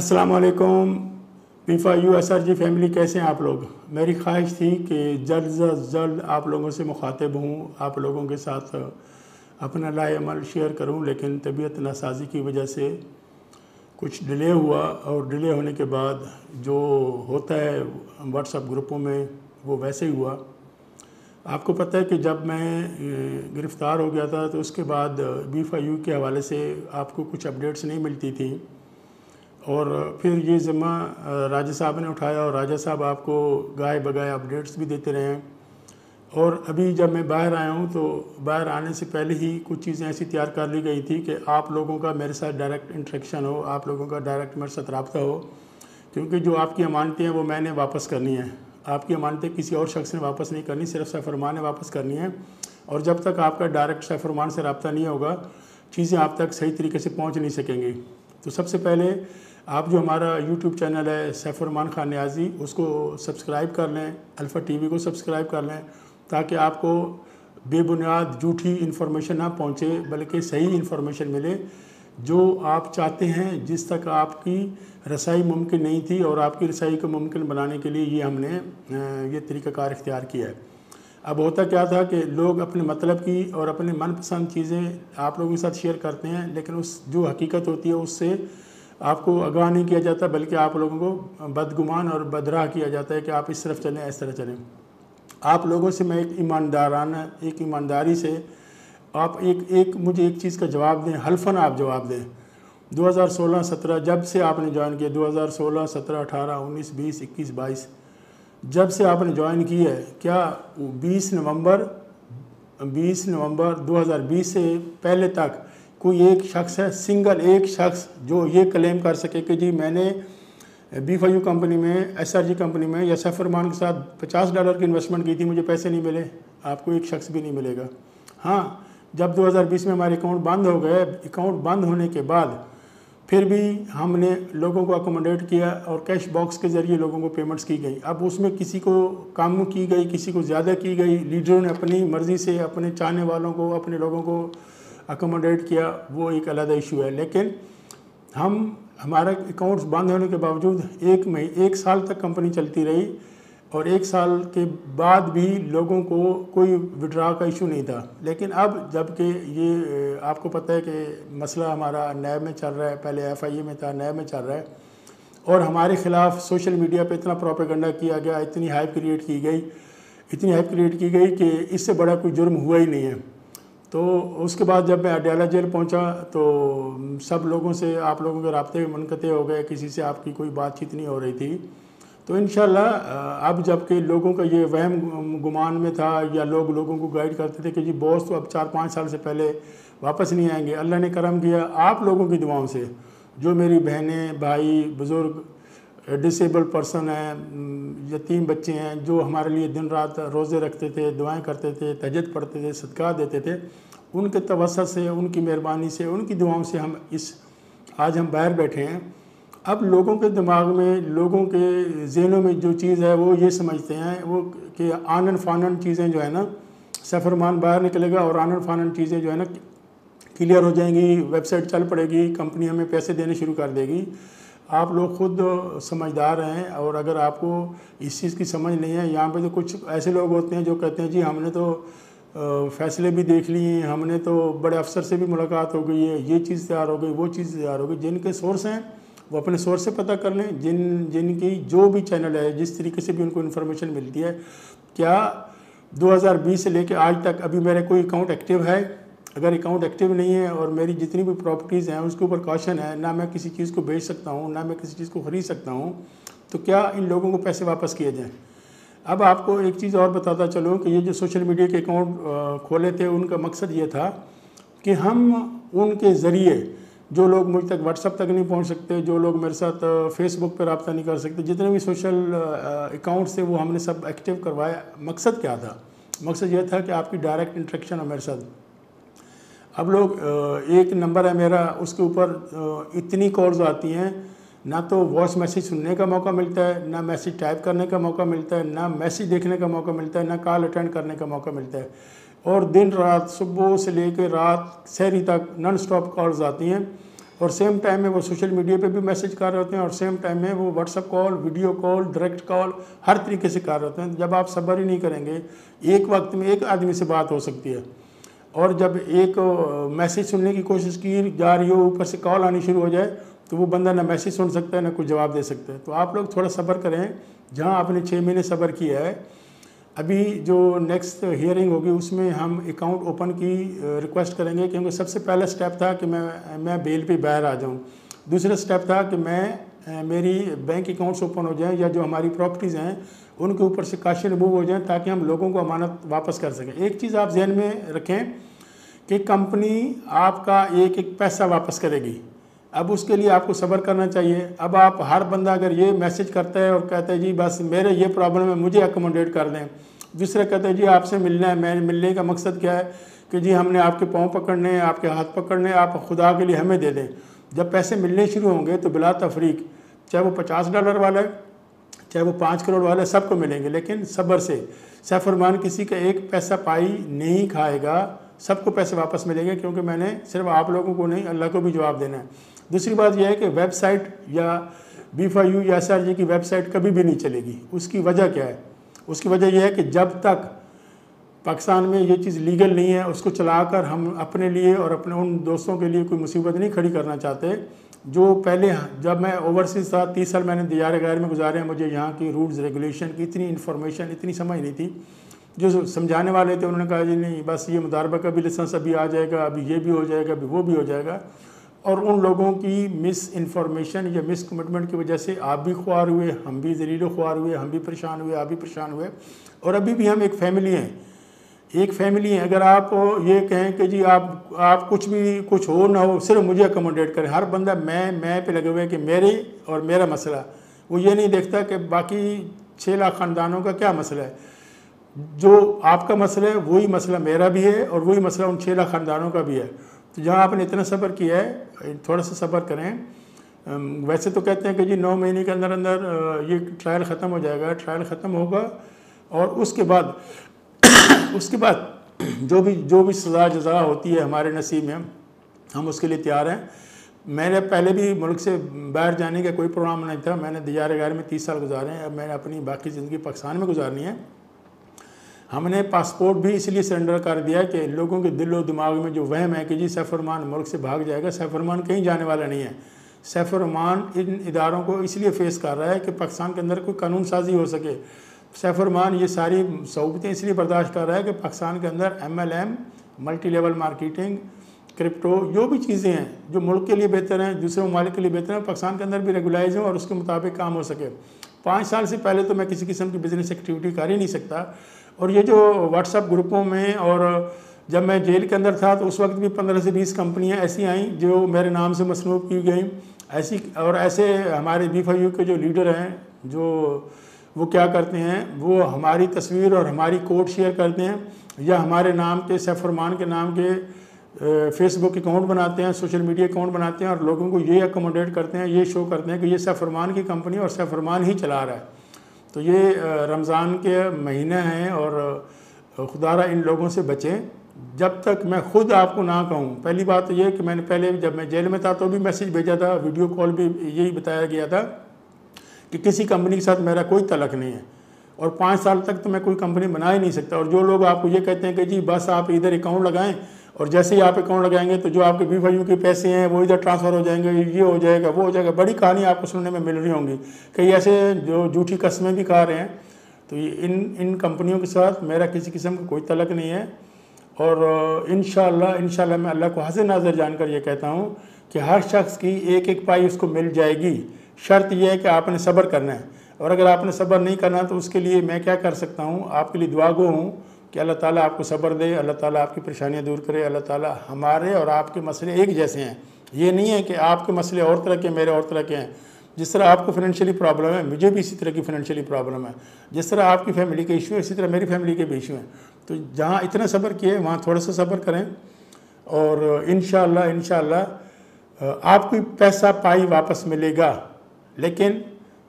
अस्सलाम वालेकुम B4U SRG family, कैसे हैं आप लोग। मेरी ख्वाहिश थी कि जल्द से जल्द आप लोगों से मुखातिब हूँ, आप लोगों के साथ अपना लाएमल शेयर करूँ, लेकिन तबीयत नासाजी की वजह से कुछ डिले हुआ और डिले होने के बाद जो होता है व्हाट्सएप ग्रुपों में वो वैसे ही हुआ। आपको पता है कि जब मैं गिरफ़्तार हो गया था तो उसके बाद B4U के हवाले से आपको कुछ अपडेट्स नहीं मिलती थी और फिर ये ज़िम्मा राजा साहब ने उठाया और राजा साहब आपको गाय बगाए अपडेट्स भी देते रहे। और अभी जब मैं बाहर आया हूँ तो बाहर आने से पहले ही कुछ चीज़ें ऐसी तैयार कर ली गई थी कि आप लोगों का मेरे साथ डायरेक्ट इंटरेक्शन हो, आप लोगों का डायरेक्ट मेरे साथ रब्ता हो, क्योंकि जो आपकी अमानतें हैं वो मैंने वापस करनी है। आपकी अमानतें किसी और शख्स ने वापस नहीं करनी, सिर्फ सैफुरमान ने वापस करनी है। और जब तक आपका डायरेक्ट सैफुरमान से रब्ता नहीं होगा, चीज़ें आप तक सही तरीके से पहुँच नहीं सकेंगी। तो सबसे पहले आप जो हमारा YouTube चैनल है सैफुरमान खान नियाजी, उसको सब्सक्राइब कर लें, अल्फ़ा TV को सब्सक्राइब कर लें, ताकि आपको बेबुनियाद झूठी इन्फॉर्मेशन ना पहुंचे, बल्कि सही इन्फॉर्मेशन मिले जो आप चाहते हैं, जिस तक आपकी रसाई मुमकिन नहीं थी। और आपकी रसाई को मुमकिन बनाने के लिए ये हमने ये तरीक़ाकार इख्तियार किया है। अब होता क्या था कि लोग अपने मतलब की और अपने मनपसंद चीज़ें आप लोगों के साथ शेयर करते हैं, लेकिन उस जो हकीकत होती है उससे आपको आगाह नहीं किया जाता, बल्कि आप लोगों को बदगुमान और बदराह किया जाता है कि आप इस तरफ चलें, इस तरह चलें। आप लोगों से मैं एक ईमानदाराना, एक ईमानदारी से आप एक मुझे एक चीज़ का जवाब दें, हल्फन आप जवाब दें। 2016-17 जब से आपने ज्वाइन किया, 2016, 17, 18, 19, 20, 21, 22 जब से आपने ज्वाइन की है, क्या 20 नवंबर 2020 से पहले तक कोई एक शख्स है, सिंगल एक शख्स जो ये क्लेम कर सके कि जी मैंने B4U कंपनी में, SRG कंपनी में या सैफुरमान के साथ $50 की इन्वेस्टमेंट की थी, मुझे पैसे नहीं मिले? आपको एक शख्स भी नहीं मिलेगा। हाँ, जब 2020 में हमारे अकाउंट बंद हो गए, अकाउंट बंद होने के बाद फिर भी हमने लोगों को अकोमोडेट किया और कैश बॉक्स के ज़रिए लोगों को पेमेंट्स की गई। अब उसमें किसी को कम की गई, किसी को ज़्यादा की गई। लीडरों ने अपनी मर्ज़ी से अपने चाहने वालों को, अपने लोगों को अकोमोडेट किया, वो एक अलग इशू है। लेकिन हमारा अकाउंट्स बंद होने के बावजूद एक साल तक कंपनी चलती रही और एक साल के बाद भी लोगों को कोई विड्रॉ का इशू नहीं था। लेकिन अब जबकि ये आपको पता है कि मसला हमारा नैब में चल रहा है, पहले FIA में था, नैब में चल रहा है, और हमारे ख़िलाफ़ सोशल मीडिया पे इतना प्रोपेगेंडा किया गया, इतनी हाइप क्रिएट की गई, कि इससे बड़ा कोई जुर्म हुआ ही नहीं है। तो उसके बाद जब मैं अड्याला जेल पहुंचा तो सब लोगों से, आप लोगों के राब्ते मुनक़ते हो गए, किसी से आपकी कोई बातचीत नहीं हो रही थी। तो इंशाल्लाह अब जबकि लोगों का ये वहम गुमान में था, या लोग लोगों को गाइड करते थे कि जी बॉस तो अब 4-5 साल से पहले वापस नहीं आएंगे, अल्लाह ने करम किया। आप लोगों की दुआओं से जो मेरी बहनें, भाई, बुज़ुर्ग, डिसेबल पर्सन हैं, यतीम बच्चे हैं, जो हमारे लिए दिन रात रोज़े रखते थे, दुआएं करते थे, तहज्जुद पढ़ते थे, सदका देते थे, उनके तवस्सुल से, उनकी मेहरबानी से, उनकी दुआओं से हम आज हम बाहर बैठे हैं। अब लोगों के दिमाग में, लोगों के जहनों में जो चीज़ है वो ये समझते हैं वो कि आनन फानन चीज़ें जो है ना, सैफुरमान बाहर निकलेगा और आनन फानन चीज़ें जो है ना क्लियर हो जाएंगी, वेबसाइट चल पड़ेगी, कंपनी हमें पैसे देने शुरू कर देगी। आप लोग खुद समझदार हैं, और अगर आपको इस चीज़ की समझ नहीं है, यहाँ पे तो कुछ ऐसे लोग होते हैं जो कहते हैं जी हमने तो फ़ैसले भी देख लिए, हमने तो बड़े अफसर से भी मुलाकात हो गई है, ये चीज़ तैयार हो गई, वो चीज़ तैयार हो गई। जिनके सोर्स हैं वो अपने सोर्स से पता कर लें, जिनकी जो भी चैनल है, जिस तरीके से भी उनको इन्फॉर्मेशन मिलती है। क्या 2020 से लेकर आज तक अभी मेरा कोई अकाउंट एक्टिव है? अगर अकाउंट एक्टिव नहीं है और मेरी जितनी भी प्रॉपर्टीज़ हैं उसके ऊपर कॉशन है, ना मैं किसी चीज़ को बेच सकता हूँ, ना मैं किसी चीज़ को ख़रीद सकता हूँ, तो क्या इन लोगों को पैसे वापस किए जाएँ? अब आपको एक चीज़ और बताता चलूँ कि ये जो सोशल मीडिया के अकाउंट खोले थे, उनका मकसद ये था कि हम उनके ज़रिए, जो लोग मुझ तक व्हाट्सएप तक नहीं पहुंच सकते, जो लोग मेरे साथ फेसबुक पर रब्ता नहीं कर सकते, जितने भी सोशल अकाउंट्स थे वो हमने सब एक्टिव करवाया। मकसद क्या था? मकसद यह था कि आपकी डायरेक्ट इंटरेक्शन हो मेरे साथ। अब लोग एक नंबर है मेरा, उसके ऊपर इतनी कॉल्स आती हैं, ना तो वॉइस मैसेज सुनने का मौका मिलता है, ना मैसेज टाइप करने का मौका मिलता है, ना मैसेज देखने का मौका मिलता है, ना कॉल अटेंड करने का मौका मिलता है। और दिन रात, सुबह से लेकर रात, शहरी तक नॉन स्टॉप कॉल्स आती हैं। और सेम टाइम में वो सोशल मीडिया पे भी मैसेज कर रहे होते हैं और सेम टाइम में वो WhatsApp call, video call, direct call हर तरीके से कर रहे होते हैं। जब आप सब्र ही नहीं करेंगे, एक वक्त में एक आदमी से बात हो सकती है, और जब एक मैसेज सुनने की कोशिश की जा रही हो, ऊपर से कॉल आनी शुरू हो जाए, तो वो बंदा ना मैसेज सुन सकता है ना कुछ जवाब दे सकता है। तो आप लोग थोड़ा सब्र करें। जहाँ आपने 6 महीने सब्र किया है, अभी जो नेक्स्ट हियरिंग होगी उसमें हम अकाउंट ओपन की रिक्वेस्ट करेंगे, क्योंकि सबसे पहला स्टेप था कि मैं बेल पे बाहर आ जाऊं। दूसरा स्टेप था कि मेरी बैंक अकाउंट्स ओपन हो जाएं या जो हमारी प्रॉपर्टीज़ हैं उनके ऊपर से काशे रिमूव हो जाएं, ताकि हम लोगों को अमानत वापस कर सकें। एक चीज़ आप जहन में रखें कि कंपनी आपका एक एक पैसा वापस करेगी। अब उसके लिए आपको सब्र करना चाहिए। अब आप हर बंदा अगर ये मैसेज करता है और कहता है जी बस मेरे ये प्रॉब्लम है, मुझे अकोमोडेट कर दें, दूसरा कहता है जी आपसे मिलना है, मैं मिलने का मकसद क्या है कि जी हमने आपके पाँव पकड़ने हैं, आपके हाथ पकड़ने, आप खुदा के लिए हमें दे दें। जब पैसे मिलने शुरू होंगे तो बिला तफरीक, चाहे वो $50 वाला है, चाहे वो 5 करोड़ वाला है, सबको मिलेंगे, लेकिन सब्र से। सैफुरमान किसी का एक पैसा पाई नहीं खाएगा, सबको पैसे वापस मिलेंगे, क्योंकि मैंने सिर्फ आप लोगों को नहीं, अल्लाह को भी जवाब देना है। दूसरी बात यह है कि वेबसाइट या B4U या SRG की वेबसाइट कभी भी नहीं चलेगी। उसकी वजह क्या है? उसकी वजह यह है कि जब तक पाकिस्तान में ये चीज़ लीगल नहीं है, उसको चलाकर हम अपने लिए और अपने उन दोस्तों के लिए कोई मुसीबत नहीं खड़ी करना चाहते जो पहले, जब मैं ओवरसीज़ था, 30 साल मैंने दियार गैर में गुजारे हैं, मुझे यहाँ की रूल्स रेगुलेशन की इतनी इन्फॉर्मेशन इतनी समझ नहीं थी। जो समझाने वाले थे उन्होंने कहा जी नहीं, बस ये मुदारबा का भी लाइसेंस अभी आ जाएगा, अभी ये भी हो जाएगा, अभी वो भी हो जाएगा। और उन लोगों की मिस इन्फॉर्मेशन या मिस कमिटमेंट की वजह से आप भी ख्वार हुए, हम भी ज़लील ख्वार हुए, हम भी परेशान हुए, आप भी परेशान हुए, और अभी भी हम एक फैमिली हैं, एक फैमिली है। अगर आप ये कहें कि जी आप कुछ भी, कुछ हो ना हो, सिर्फ मुझे अकोमोडेट करें, हर बंदा मैं पे लगे हुए कि मेरे और मेरा मसला, वो ये नहीं देखता कि बाकी 6 लाख ख़ानदानों का क्या मसला है। जो आपका मसला है वही मसला मेरा भी है और वही मसला उन 6 लाख ख़ानदानों का भी है। तो जहाँ आपने इतना सब्र किया है, थोड़ा सा सब्र करें। वैसे तो कहते हैं कि जी 9 महीने के अंदर अंदर ये ट्रायल ख़त्म हो जाएगा, ट्रायल ख़त्म होगा और उसके बाद जो भी सज़ा जज़ा होती है हमारे नसीब में, हम उसके लिए तैयार हैं। मेरे पहले भी मुल्क से बाहर जाने का कोई प्रोग्राम नहीं था। मैंने दियार-ए-गार में 30 साल गुजारे हैं। अब मैंने अपनी बाकी ज़िंदगी पाकिस्तान में गुजारनी है। हमने पासपोर्ट भी इसलिए सरेंडर कर दिया कि लोगों के दिलो दिमाग में जो वहम है कि जी सैफुरमान मुल्क से भाग जाएगा, सैफुरमान कहीं जाने वाला नहीं है। सैफुरमान इन इदारों को इसलिए फेस कर रहा है कि पाकिस्तान के अंदर कोई कानून साजी हो सके। सैफुरमान ये सारी सहूलतें इसलिए बर्दाश्त कर रहा है कि पाकिस्तान के अंदर MLM, multi level marketing, crypto, जो भी चीज़ें हैं जो मुल्क के लिए बेहतर हैं, दूसरे ममालिक के लिए बेहतर हैं, पाकिस्तान के अंदर भी रेगुलाइज हों और उसके मुताबिक काम हो सके। 5 साल से पहले तो मैं किसी किस्म की बिज़नेस एक्टिविटी कर ही नहीं सकता। और ये जो व्हाट्सएप ग्रुपों में, और जब मैं जेल के अंदर था तो उस वक्त भी 15 से 20 कंपनियां ऐसी आई जो मेरे नाम से मसनूब की गई ऐसी। और ऐसे हमारे B4U के जो लीडर हैं, जो वो क्या करते हैं, वो हमारी तस्वीर और हमारी कोड शेयर करते हैं या हमारे नाम के, सैफुरमान के नाम के फेसबुक अकाउंट बनाते हैं, सोशल मीडिया अकाउंट बनाते हैं और लोगों को ये अकोमोडेट करते हैं, ये शो करते हैं कि ये सैफुरमान की कंपनी और सैफुरमान ही चला रहा है। तो ये रमज़ान के महीने हैं और खुदारा इन लोगों से बचें। जब तक मैं ख़ुद आपको ना कहूँ, पहली बात तो ये कि मैंने पहले जब मैं जेल में था तो भी मैसेज भेजा था, वीडियो कॉल भी यही बताया गया था कि किसी कंपनी के साथ मेरा कोई तलक नहीं है और 5 साल तक तो मैं कोई कंपनी बना ही नहीं सकता। और जो लोग आपको ये कहते हैं कि जी बस आप इधर अकाउंट लगाएँ और जैसे ही आप अकाउंट लगाएंगे तो जो आपके B4U के पैसे हैं वो इधर ट्रांसफ़र हो जाएंगे, ये हो जाएगा, वो हो जाएगा, बड़ी कहानी आपको सुनने में मिल रही होंगी। कई ऐसे जो झूठी कस्में भी खा रहे हैं। तो ये इन कंपनियों के साथ मेरा किसी किस्म का कोई तलक नहीं है। और इंशाल्लाह मैं अल्लाह को हाजिर नाज़र जानकर ये कहता हूँ कि हर शख्स की एक एक पाई उसको मिल जाएगी। शर्त यह है कि आपने सब्र करना है, और अगर आपने सब्र नहीं करना तो उसके लिए मैं क्या कर सकता हूँ, आपके लिए दुआगो हूँ कि अल्लाह ताला आपको सब्र दे, अल्लाह ताला आपकी परेशानियां दूर करे। अल्लाह ताला हमारे और आपके मसले एक जैसे हैं, ये नहीं है कि आपके मसले और तरह के मेरे और तरह के हैं। जिस तरह आपको फाइनेंशियली प्रॉब्लम है, मुझे भी इसी तरह की फाइनेंशियली प्रॉब्लम है। जिस तरह आपकी फैमिली के इशू है, इसी तरह मेरी फैमिली के भी इशू हैं। तो जहाँ इतना सब्र किए वहाँ थोड़ा सा सब्र करें और इंशाल्लाह आपको पैसा पाई वापस मिलेगा। लेकिन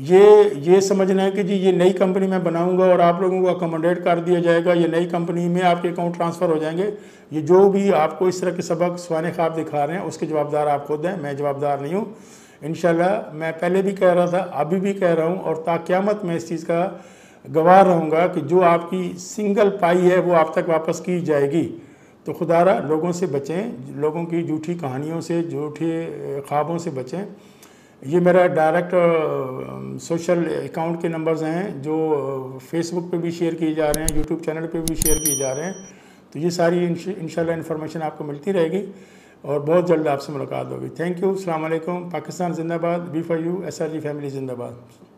ये समझना है कि जी ये नई कंपनी में बनाऊंगा और आप लोगों को अकोमोडेट कर दिया जाएगा, ये नई कंपनी में आपके अकाउंट ट्रांसफ़र हो जाएंगे। ये जो भी आपको इस तरह के सबक स्वाने ख्वाब दिखा रहे हैं उसके जवाबदार आप खुद हैं, मैं जवाबदार नहीं हूँ। इंशाल्लाह मैं पहले भी कह रहा था, अभी भी कह रहा हूँ और ताक़यामत मैं इस चीज़ का गवाह रहूँगा कि जो आपकी सिंगल पाई है वो आप तक वापस की जाएगी। तो खुदारा लोगों से बचें, लोगों की झूठी कहानियों से, झूठे ख्वाबों से बचें। ये मेरा डायरेक्ट सोशल अकाउंट के नंबर्स हैं जो फेसबुक पे भी शेयर किए जा रहे हैं, यूट्यूब चैनल पे भी शेयर किए जा रहे हैं। तो ये सारी इंशाल्लाह इन्फॉर्मेशन आपको मिलती रहेगी और बहुत जल्द आपसे मुलाकात होगी। थैंक यू, अस्सलाम वालेकुम। पाकिस्तान जिंदाबाद, B4U SRG फैमिली जिंदाबाद।